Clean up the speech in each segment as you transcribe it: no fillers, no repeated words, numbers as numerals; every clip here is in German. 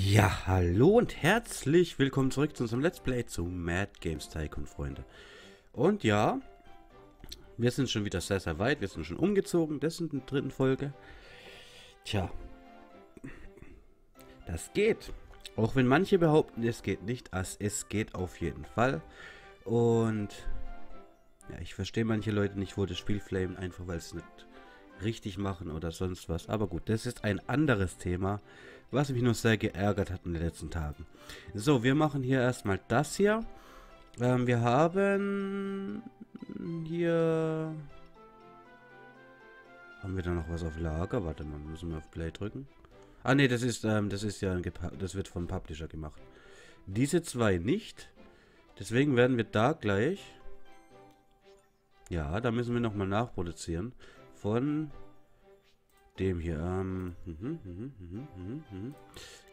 Ja, hallo und herzlich willkommen zurück zu unserem Let's Play zu Mad Games Tycoon, Freunde. Und ja, wir sind schon wieder sehr, sehr weit. Wir sind schon umgezogen. Das sind in der dritten Folge. Tja, das geht. Auch wenn manche behaupten, es geht nicht, es geht auf jeden Fall. Und ja, ich verstehe manche Leute nicht, wo das Spiel flamen, einfach weil es nicht richtig machen oder sonst was. Aber gut, das ist ein anderes Thema, was mich noch sehr geärgert hat in den letzten Tagen. So, wir machen hier erstmal das hier. Wir haben hier... Haben wir da noch was auf Lager? Warte mal, müssen wir auf Play drücken? Ah ne, das ist ja ein das wird vom Publisher gemacht. Diese zwei nicht. Deswegen werden wir da gleich... Ja, da müssen wir nochmal nachproduzieren. Von dem hier.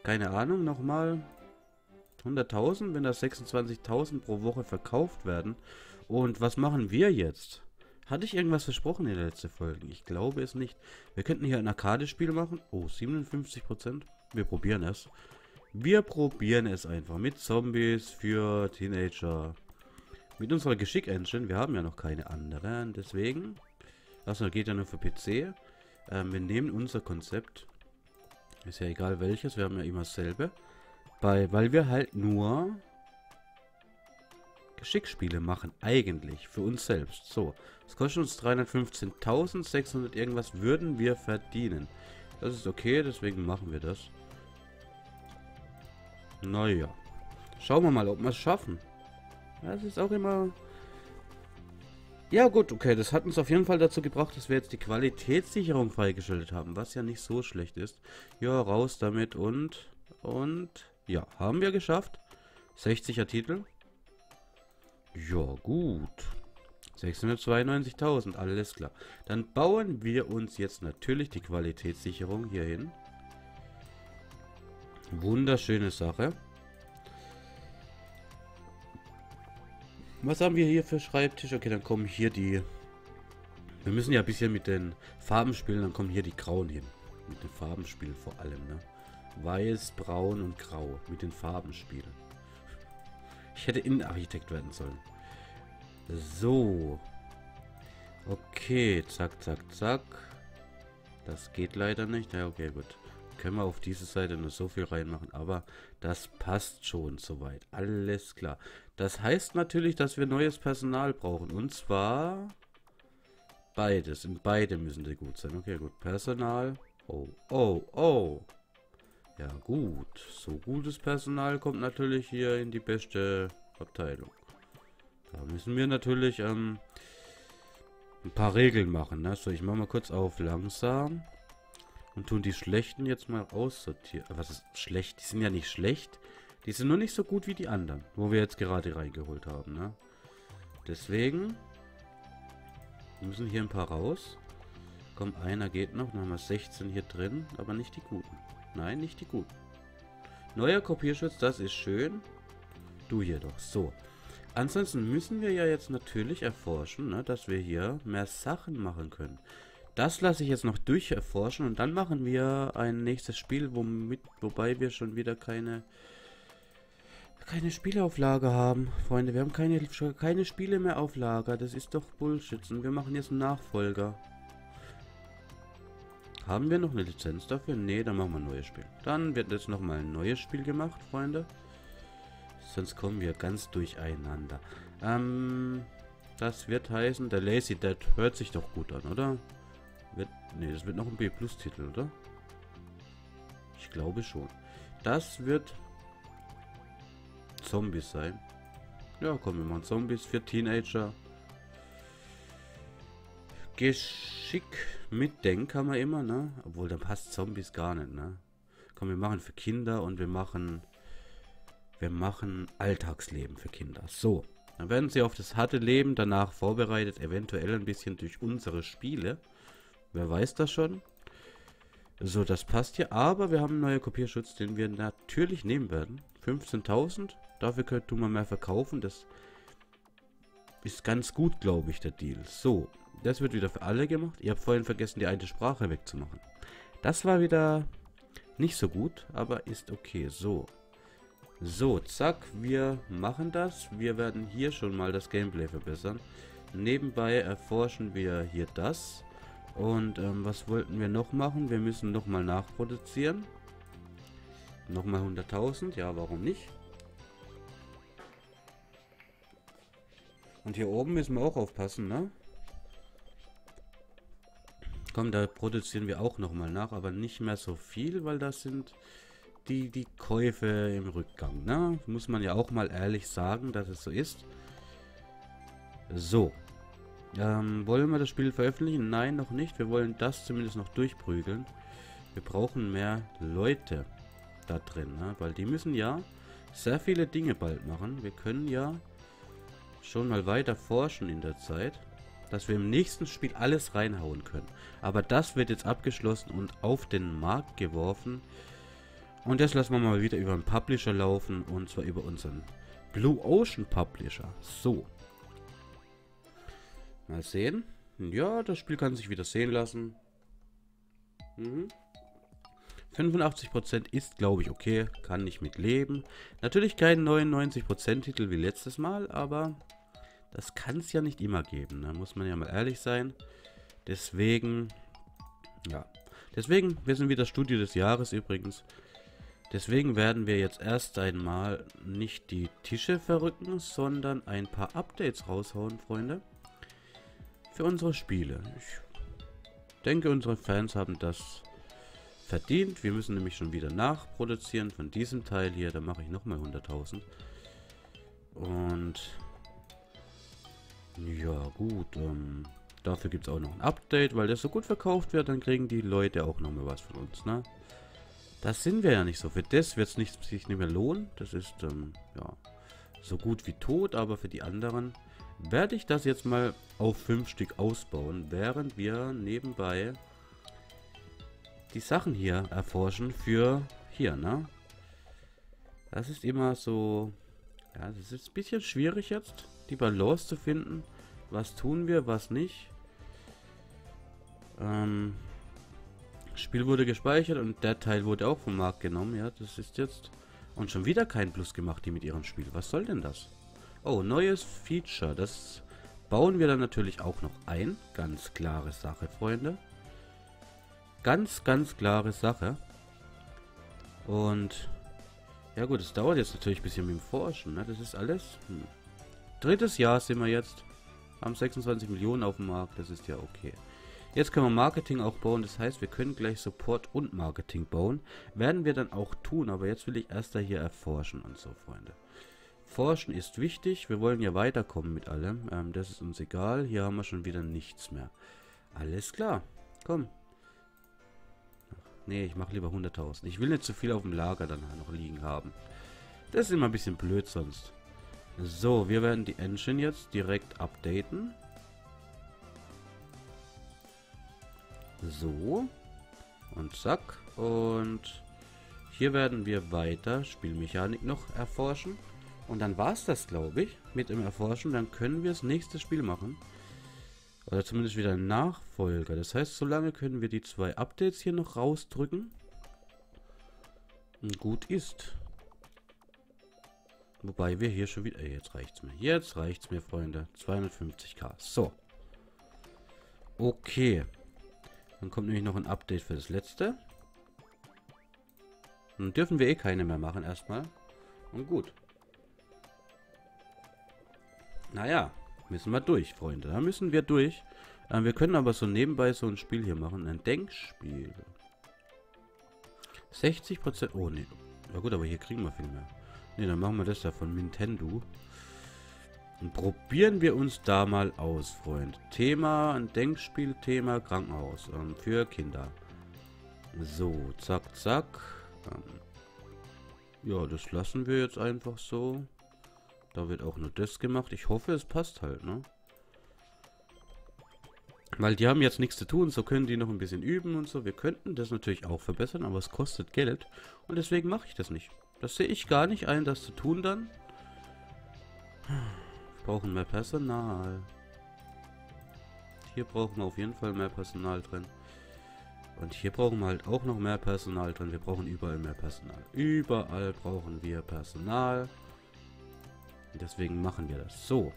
Keine Ahnung, nochmal 100.000, wenn da 26.000 pro Woche verkauft werden. Und was machen wir jetzt? Hatte ich irgendwas versprochen in der letzten Folge? Ich glaube es nicht. Wir könnten hier ein Arcade-Spiel machen. Oh, 57%. Wir probieren es. Wir probieren es einfach mit Zombies für Teenager. Mit unserer Geschick-Engine. Wir haben ja noch keine anderen. Deswegen... Achso, geht ja nur für PC. Wir nehmen unser Konzept. Ist ja egal welches, wir haben ja immer dasselbe. Weil wir halt nur Geschicksspiele machen, eigentlich, für uns selbst. So, es kostet uns 315.600 irgendwas, würden wir verdienen. Das ist okay, deswegen machen wir das. Naja. Schauen wir mal, ob wir es schaffen. Das ist auch immer... Ja gut, okay, das hat uns auf jeden Fall dazu gebracht, dass wir jetzt die Qualitätssicherung freigeschaltet haben, was ja nicht so schlecht ist. Ja, raus damit und, ja, haben wir geschafft. 60er Titel. Ja, gut. 692.000, alles klar. Dann bauen wir uns jetzt natürlich die Qualitätssicherung hier hin. Wunderschöne Sache. Was haben wir hier für Schreibtisch? Okay, dann kommen hier die... Wir müssen ja ein bisschen mit den Farben spielen, dann kommen hier die Grauen hin. Mit den Farben spielen vor allem, ne? Weiß, Braun und Grau. Mit den Farben spielen. Ich hätte Innenarchitekt werden sollen. So. Okay, zack, zack, zack. Das geht leider nicht. Ja, okay, gut. Können wir auf diese Seite nur so viel reinmachen, aber das passt schon soweit. Alles klar. Das heißt natürlich, dass wir neues Personal brauchen. Und zwar beides. In beide müssen die gut sein. Okay, gut. Personal. Oh, oh, oh. Ja, gut. So gutes Personal kommt natürlich hier in die beste Abteilung. Da müssen wir natürlich ein paar Regeln machen. Ne? So, ich mache mal kurz auf langsam. Und tun die Schlechten jetzt mal aussortieren. Was ist schlecht? Die sind ja nicht schlecht. Die sind nur nicht so gut wie die anderen, wo wir jetzt gerade reingeholt haben, ne? Deswegen müssen hier ein paar raus. Komm, einer geht noch. Dann haben wir 16 hier drin, aber nicht die guten. Nein, nicht die guten. Neuer Kopierschutz, das ist schön. Du hier doch. So. Ansonsten müssen wir ja jetzt natürlich erforschen, ne, dass wir hier mehr Sachen machen können. Das lasse ich jetzt noch durch erforschen und dann machen wir ein nächstes Spiel, wobei wir schon wieder keine Spieleauflage haben. Freunde, wir haben keine Spiele mehr auf Lager. Das ist doch Bullshit. Und wir machen jetzt einen Nachfolger. Haben wir noch eine Lizenz dafür? Ne, dann machen wir ein neues Spiel. Dann wird jetzt nochmal ein neues Spiel gemacht, Freunde. Sonst kommen wir ganz durcheinander. Das wird heißen, der Lazy Dead hört sich doch gut an, oder? Ne, das wird noch ein B+-Titel, oder? Ich glaube schon. Das wird Zombies sein. Ja, komm, wir machen Zombies für Teenager. Geschick mitdenken kann man immer, ne? Obwohl, da passt Zombies gar nicht, ne? Komm, wir machen für Kinder und wir machen Alltagsleben für Kinder. So, dann werden sie auf das harte Leben danach vorbereitet, eventuell ein bisschen durch unsere Spiele. Wer weiß das schon? So, das passt hier. Aber wir haben einen neuen Kopierschutz, den wir natürlich nehmen werden. 15.000. Dafür könnt du mal mehr verkaufen. Das ist ganz gut, glaube ich, der Deal. So, das wird wieder für alle gemacht. Ihr habt vorhin vergessen, die alte Sprache wegzumachen. Das war wieder Nicht so gut, aber ist okay. So. So, zack. Wir machen das. Wir werden hier schon mal das Gameplay verbessern. Nebenbei erforschen wir hier das. Und was wollten wir noch machen? Wir müssen nochmal nachproduzieren. Nochmal 100.000. Ja, warum nicht? Und hier oben müssen wir auch aufpassen, ne? Komm, da produzieren wir auch nochmal nach, aber nicht mehr so viel, weil das sind die Käufe im Rückgang, ne? Muss man ja auch mal ehrlich sagen, dass es so ist. So. Wollen wir das Spiel veröffentlichen? Nein, noch nicht. Wir wollen das zumindest noch durchprügeln. Wir brauchen mehr Leute da drin, ne? Weil die müssen ja sehr viele Dinge bald machen. Wir können ja schon mal weiter forschen in der Zeit, dass wir im nächsten Spiel alles reinhauen können. Aber das wird jetzt abgeschlossen und auf den Markt geworfen. Und das lassen wir mal wieder über einen Publisher laufen. Und zwar über unseren Blue Ocean Publisher. So. Mal sehen. Ja, das Spiel kann sich wieder sehen lassen. 85% ist, glaube ich, okay. Kann ich mit leben. Natürlich kein 99% Titel wie letztes Mal, aber... das kann es ja nicht immer geben, da muss man ja mal ehrlich sein. Deswegen, ja. Deswegen, wir sind wieder Studio des Jahres übrigens. Deswegen werden wir jetzt erst einmal nicht die Tische verrücken, sondern ein paar Updates raushauen, Freunde. Für unsere Spiele. Ich denke, unsere Fans haben das verdient. Wir müssen nämlich schon wieder nachproduzieren von diesem Teil hier. Da mache ich nochmal 100.000. Und... ja gut, dafür gibt es auch noch ein Update, weil das so gut verkauft wird, dann kriegen die Leute auch noch mal was von uns, ne? Das sind wir ja nicht so. Für das wird es sich nicht mehr lohnen. Das ist, ja, so gut wie tot, aber für die anderen werde ich das jetzt mal auf 5 Stück ausbauen, während wir nebenbei die Sachen hier erforschen für hier, ne? Das ist immer so, ja, das ist ein bisschen schwierig jetzt, die Balance zu finden. Was tun wir, was nicht. Spiel wurde gespeichert und der Teil wurde auch vom Markt genommen. Ja, das ist jetzt... und schon wieder kein Plus gemacht, die mit ihrem Spiel. Was soll denn das? Oh, neues Feature. Das bauen wir dann natürlich auch noch ein. Ganz klare Sache, Freunde. Ganz, ganz klare Sache. Und... ja gut, es dauert jetzt natürlich ein bisschen mit dem Forschen, ne? Das ist alles... drittes Jahr sind wir jetzt, haben 26 Millionen auf dem Markt, das ist ja okay. Jetzt können wir Marketing auch bauen, das heißt, wir können gleich Support und Marketing bauen. Werden wir dann auch tun, aber jetzt will ich erst da hier erforschen und so, Freunde. Forschen ist wichtig, wir wollen ja weiterkommen mit allem, das ist uns egal. Hier haben wir schon wieder nichts mehr. Alles klar, komm. Nee, ich mache lieber 100.000. Ich will nicht zu viel auf dem Lager dann noch liegen haben. Das ist immer ein bisschen blöd sonst. So, wir werden die Engine jetzt direkt updaten. So. Und zack. Und hier werden wir weiter Spielmechanik noch erforschen. Und dann war es das, glaube ich, mit dem Erforschen. Dann können wir das nächste Spiel machen. Oder zumindest wieder ein Nachfolger. Das heißt, solange können wir die 2 Updates hier noch rausdrücken. Und gut ist. Wobei wir hier schon wieder... jetzt reicht's mir. Jetzt reicht's mir, Freunde. 250.000. So. Okay. Dann kommt nämlich noch ein Update für das letzte. Dann dürfen wir eh keine mehr machen erstmal. Und gut. Naja. Müssen wir durch, Freunde. Da müssen wir durch. Wir können aber so nebenbei so ein Spiel hier machen. Ein Denkspiel. 60%... oh, ne. Ja gut, aber hier kriegen wir viel mehr. Ne, dann machen wir das ja von Nintendo. Und probieren wir uns da mal aus, Freund. Thema, ein Denkspiel, Thema Krankenhaus. Für Kinder. So, zack, zack. Ja, das lassen wir jetzt einfach so. Da wird auch nur das gemacht. Ich hoffe, es passt halt, ne? Weil die haben jetzt nichts zu tun, so können die noch ein bisschen üben und so. Wir könnten das natürlich auch verbessern, aber es kostet Geld. Und deswegen mache ich das nicht. Das sehe ich gar nicht ein, das zu tun dann. Wir brauchen mehr Personal. Hier brauchen wir auf jeden Fall mehr Personal drin. Und hier brauchen wir halt auch noch mehr Personal drin. Wir brauchen überall mehr Personal. Überall brauchen wir Personal. Und deswegen machen wir das so.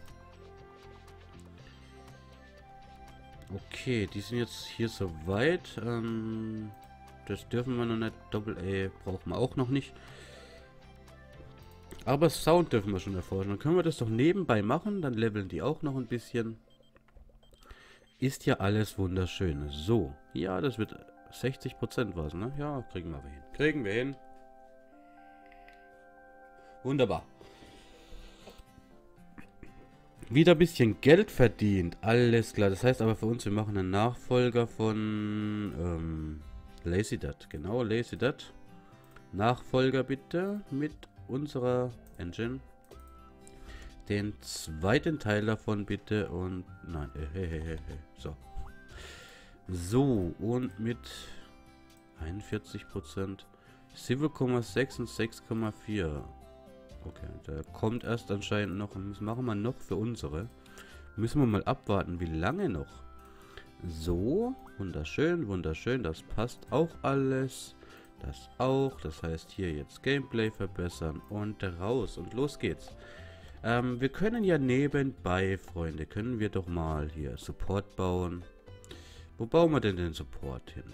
Okay, die sind jetzt hier soweit. Das dürfen wir noch nicht. Doppel-A brauchen wir auch noch nicht. Aber Sound dürfen wir schon erforschen. Dann können wir das doch nebenbei machen. Dann leveln die auch noch ein bisschen. Ist ja alles wunderschön. So. Ja, das wird 60% was, ne? Ja, kriegen wir hin. Kriegen wir hin. Wunderbar. Wieder ein bisschen Geld verdient. Alles klar. Das heißt aber für uns, wir machen einen Nachfolger von Lazy Dead. Genau, Lazy Dead. Nachfolger bitte mit unserer Engine. Den zweiten Teil davon bitte und... Nein, so. So, und mit 41%. 7,6 und 6,4. Okay, da kommt erst anscheinend noch. Das machen wir noch für unsere. Müssen wir mal abwarten, wie lange noch. So, wunderschön, wunderschön. Das passt auch alles. Das auch. Das heißt, hier jetzt Gameplay verbessern und raus. Und los geht's. Wir können ja nebenbei, Freunde, können wir doch mal hier Support bauen. Wo bauen wir denn den Support hin?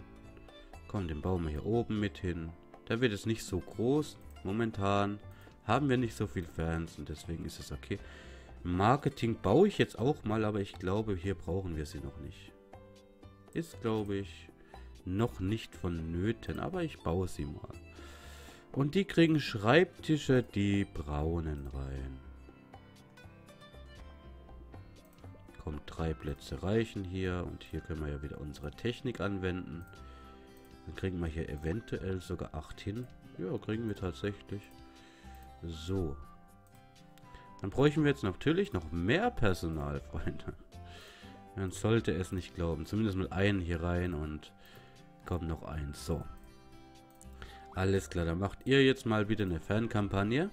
Komm, den bauen wir hier oben mit hin. Da wird es nicht so groß. Momentan haben wir nicht so viel Fans und deswegen ist es okay. Marketing baue ich jetzt auch mal, aber ich glaube, hier brauchen wir sie noch nicht. Ist, glaube ich, noch nicht vonnöten, aber ich baue sie mal. Und die kriegen Schreibtische, die braunen rein. Kommt 3 Plätze reichen hier und hier können wir ja wieder unsere Technik anwenden. Dann kriegen wir hier eventuell sogar 8 hin. Ja, kriegen wir tatsächlich. So. Dann bräuchten wir jetzt natürlich noch mehr Personal, Freunde. Man sollte es nicht glauben. Zumindest mal einen hier rein und kommt noch eins. So. Alles klar, dann macht ihr jetzt mal wieder eine Fankampagne.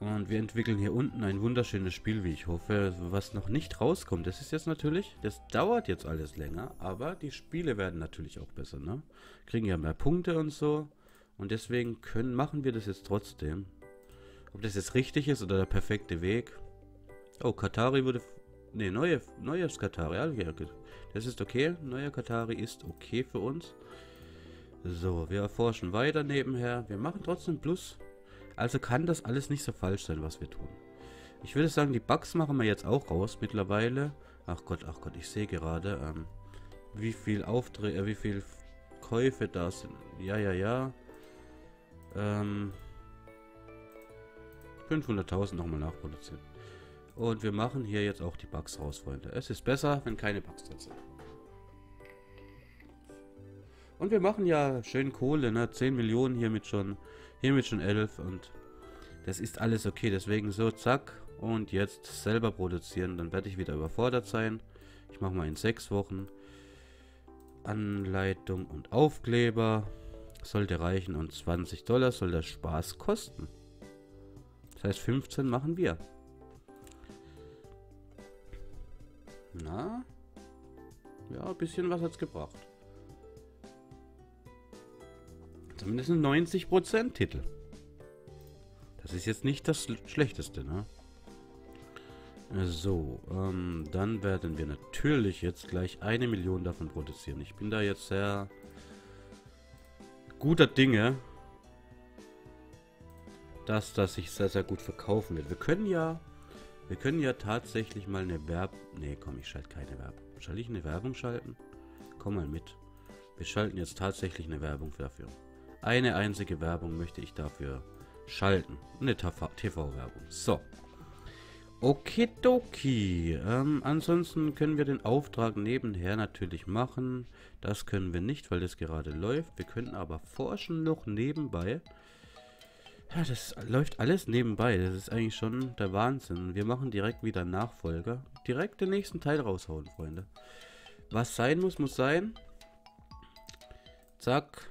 Und wir entwickeln hier unten ein wunderschönes Spiel, wie ich hoffe, was noch nicht rauskommt. Das ist jetzt natürlich, das dauert jetzt alles länger, aber die Spiele werden natürlich auch besser, ne? Kriegen ja mehr Punkte und so. Und deswegen machen wir das jetzt trotzdem. Ob das jetzt richtig ist oder der perfekte Weg. Oh, Qatari wurde... Ne, neues Qatari. Das ist okay. Neuer Qatari ist okay für uns. So, wir erforschen weiter nebenher. Wir machen trotzdem Plus... Also kann das alles nicht so falsch sein, was wir tun. Ich würde sagen, die Bugs machen wir jetzt auch raus mittlerweile. Ach Gott, ich sehe gerade, wie viel wie viel Käufe da sind. Ja. 500.000 nochmal nachproduzieren. Und wir machen hier jetzt auch die Bugs raus, Freunde. Es ist besser, wenn keine Bugs drin sind. Und wir machen ja schön Kohle, ne? 10 Millionen hiermit schon 11 und das ist alles okay. Deswegen so, zack. Und jetzt selber produzieren. Dann werde ich wieder überfordert sein. Ich mache mal in 6 Wochen. Anleitung und Aufkleber. Sollte reichen und $20 soll das Spaß kosten. Das heißt 15 machen wir. Na? Ja, ein bisschen was hat's gebracht. Zumindest ein 90% Titel. Das ist jetzt nicht das Schlechteste, ne? So, dann werden wir natürlich jetzt gleich 1 Million davon produzieren. Ich bin da jetzt sehr guter Dinge, dass das sich sehr, sehr gut verkaufen wird. Wir können ja tatsächlich mal eine Werbung... Ne, komm, ich schalte keine Werbung. Soll ich eine Werbung schalten? Komm mal mit. Wir schalten jetzt tatsächlich eine Werbung dafür. Eine einzige Werbung möchte ich dafür schalten. Eine TV-Werbung. So. Okidoki. Ansonsten können wir den Auftrag nebenher natürlich machen. Das können wir nicht, weil das gerade läuft. Wir können aber forschen noch nebenbei. Ja, das läuft alles nebenbei. Das ist eigentlich schon der Wahnsinn. Wir machen direkt wieder Nachfolger. Direkt den nächsten Teil raushauen, Freunde. Was sein muss, muss sein. Zack.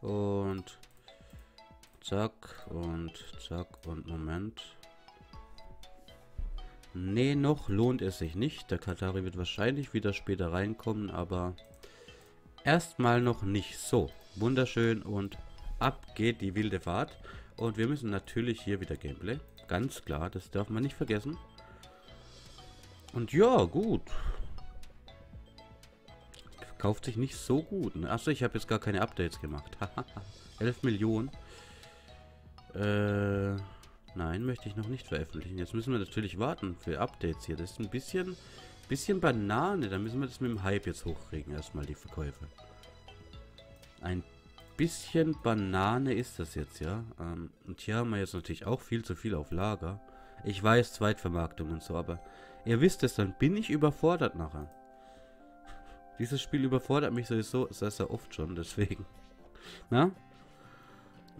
Und zack und zack und Moment. Nee, noch lohnt es sich nicht. Der Qatari wird wahrscheinlich wieder später reinkommen, aber Erstmal noch nicht so. Wunderschön und ab geht die wilde Fahrt. Und wir müssen natürlich hier wieder Gameplay. Ganz klar, das darf man nicht vergessen. Und ja, gut. Verkauft sich nicht so gut. Ne? Achso, ich habe jetzt gar keine Updates gemacht. 11 Millionen. Nein, möchte ich noch nicht veröffentlichen. Jetzt müssen wir natürlich warten für Updates hier. Das ist ein bisschen Banane. Da müssen wir das mit dem Hype jetzt hochkriegen. Erstmal die Verkäufe. Ein bisschen Banane ist das jetzt, ja. Und hier haben wir jetzt natürlich auch viel zu viel auf Lager. Ich weiß, Zweitvermarktung und so, aber ihr wisst es, dann bin ich überfordert nachher. Dieses Spiel überfordert mich sowieso, das heißt ja oft schon, deswegen. Na?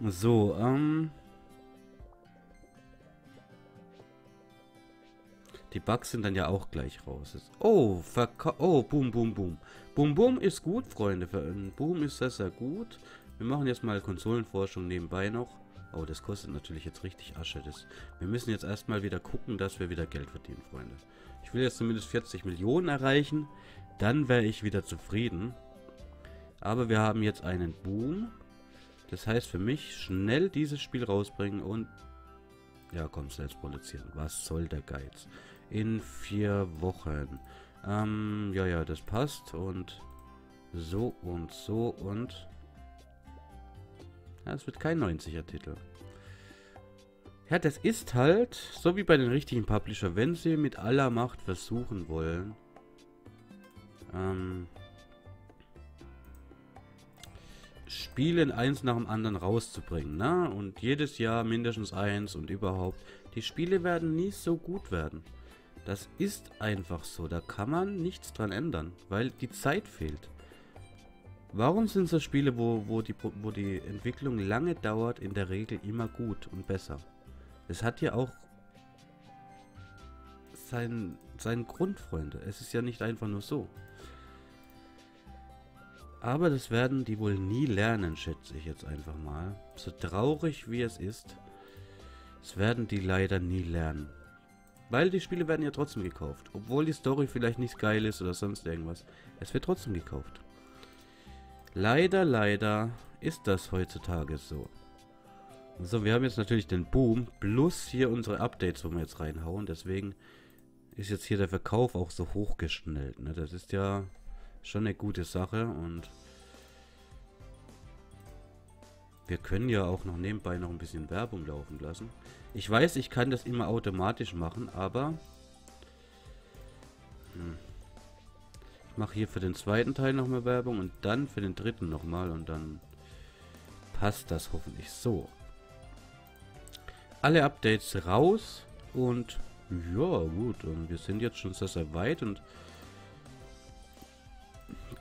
So, die Bugs sind dann ja auch gleich raus. Oh, Boom, Boom, Boom. Boom, Boom ist gut, Freunde. Boom ist sehr gut. Wir machen jetzt mal Konsolenforschung nebenbei noch. Oh, das kostet natürlich jetzt richtig Asche. Wir müssen jetzt erstmal wieder gucken, dass wir wieder Geld verdienen, Freunde. Ich will jetzt zumindest 40 Millionen erreichen. Dann wäre ich wieder zufrieden. Aber wir haben jetzt einen Boom. Das heißt für mich, schnell dieses Spiel rausbringen und... Ja, komm, selbst produzieren. Was soll der Geiz? In 4 Wochen. Ja, das passt. Und so und so und... Ja, es wird kein 90er-Titel. Ja, das ist halt, so wie bei den richtigen Publisher, wenn sie mit aller Macht versuchen wollen, Spielen eins nach dem anderen rauszubringen, ne? Und jedes Jahr mindestens eins und überhaupt. Die Spiele werden nie so gut werden. Das ist einfach so. Da kann man nichts dran ändern, weil die Zeit fehlt. Warum sind so Spiele, wo die Entwicklung lange dauert, in der Regel immer gut und besser? Es hat ja auch seinen Grund, Freunde. Es ist ja nicht einfach nur so. Aber das werden die wohl nie lernen, schätze ich jetzt einfach mal. So traurig wie es ist, das werden die leider nie lernen. Weil die Spiele werden ja trotzdem gekauft. Obwohl die Story vielleicht nicht geil ist oder sonst irgendwas. Es wird trotzdem gekauft. Leider, leider ist das heutzutage so. So, wir haben jetzt natürlich den Boom plus hier unsere Updates, wo wir jetzt reinhauen. Deswegen ist jetzt hier der Verkauf auch so hochgeschnellt. Ne? Das ist ja schon eine gute Sache und wir können ja auch noch nebenbei noch ein bisschen Werbung laufen lassen. Ich weiß, ich kann das immer automatisch machen, aber... Ich mache hier für den zweiten Teil nochmal Werbung und dann für den dritten nochmal und dann passt das hoffentlich so. Alle Updates raus und ja gut, und wir sind jetzt schon sehr weit und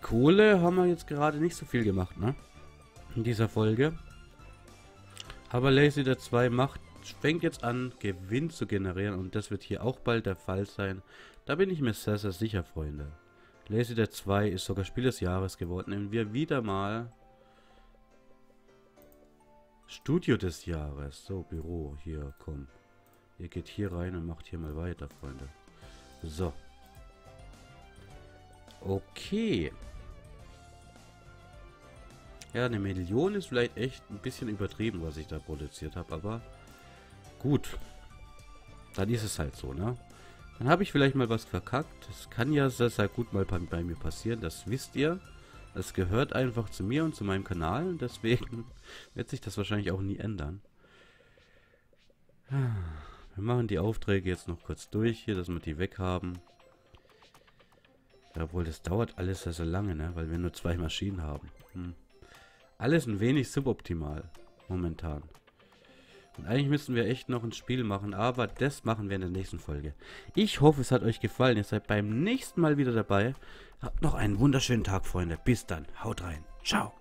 Kohle haben wir jetzt gerade nicht so viel gemacht, ne? In dieser Folge. Aber Lazy Day 2 fängt jetzt an, Gewinn zu generieren und das wird hier auch bald der Fall sein. Da bin ich mir sehr sicher, Freunde. Lazy Dead 2 ist sogar Spiel des Jahres geworden, und wir wieder mal Studio des Jahres. So, Büro, hier, komm. Ihr geht hier rein und macht hier mal weiter, Freunde. So. Okay. Ja, 1 Million ist vielleicht echt ein bisschen übertrieben, was ich da produziert habe, aber gut. Dann ist es halt so, ne? Dann habe ich vielleicht mal was verkackt. Das kann ja sehr gut mal bei mir passieren. Das wisst ihr. Das gehört einfach zu mir und zu meinem Kanal. Und deswegen wird sich das wahrscheinlich auch nie ändern. Wir machen die Aufträge jetzt noch kurz durch hier, dass wir die weg haben. Ja, obwohl, das dauert alles sehr lange, ne? Weil wir nur 2 Maschinen haben. Alles ein wenig suboptimal momentan. Und eigentlich müssten wir echt noch ein Spiel machen, aber das machen wir in der nächsten Folge. Ich hoffe, es hat euch gefallen. Ihr seid beim nächsten Mal wieder dabei. Habt noch einen wunderschönen Tag, Freunde. Bis dann. Haut rein. Ciao.